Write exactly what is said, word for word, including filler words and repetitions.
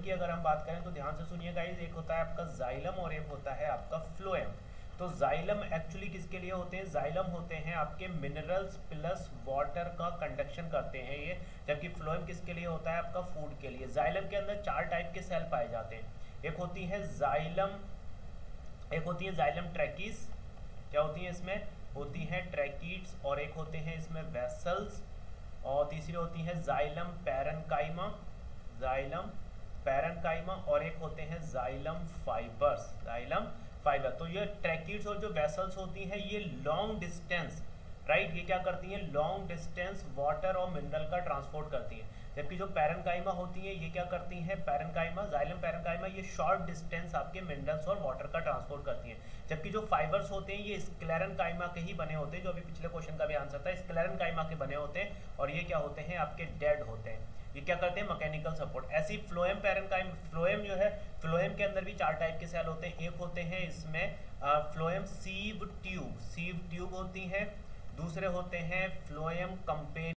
Phloem की अगर हम बात करें तो ध्यान से सुनिए गाइस, एक होता है आपका जाइलम और एक होता है आपका फ्लोएम। तो जाइलम एक्चुअली किसके लिए होते हैं? जाइलम होते हैं आपके मिनरल्स प्लस वाटर का कंडक्शन करते हैं ये, जबकि फ्लोएम किसके लिए होता है? आपका फूड के लिए। जाइलम के अंदर चार टाइप के सेल पाए जाते हैं, एक होती है जाइलम, एक होती है जाइलम ट्रैकीज, क्या होती है इसमें? होती है ट्रैकीड्स, और एक होते हैं इसमें वेसल्स, और तीसरी होती है जाइलम पैरेन्काइमा, जाइलम पैरेन्काइमा, और एक होते हैं जाइलम फाइबर्स, जाइलम फाइबर। तो ये ट्रैकिड्स और जो वेसल्स होती हैं ये लॉन्ग डिस्टेंस, राइट, ये क्या करती हैं? लॉन्ग डिस्टेंस वाटर और मिनरल का ट्रांसपोर्ट करती हैं, जबकि जो पैरेन्काइमा होती हैं ये क्या करती हैं? पैरेन्काइमा, जाइलम पैरेन्काइमा, ये शॉर्ट डिस्टेंस आपके मिनरल्स और वाटर का ट्रांसपोर्ट करती हैं, जबकि जो फाइबर्स होते हैं ये स्क्लेरेन्काइमा के ही बने होते हैं, जो अभी पिछले क्वेश्चन का भी आंसर था, स्क्लेरेन्काइमा के बने होते हैं, और ये क्या होते हैं? आपके डेड होते हैं, ये क्या करते हैं? Mechanical support. ऐसी फ्लोएम पैरेन्काइमा, फ्लोएम जो है, फ्लोएम के अंदर भी चार टाइप के सेल होते हैं, एक होते हैं इसमें phloem sieve tube, sieve tube होती है, दूसरे होते हैं फ्लोएम कंपेन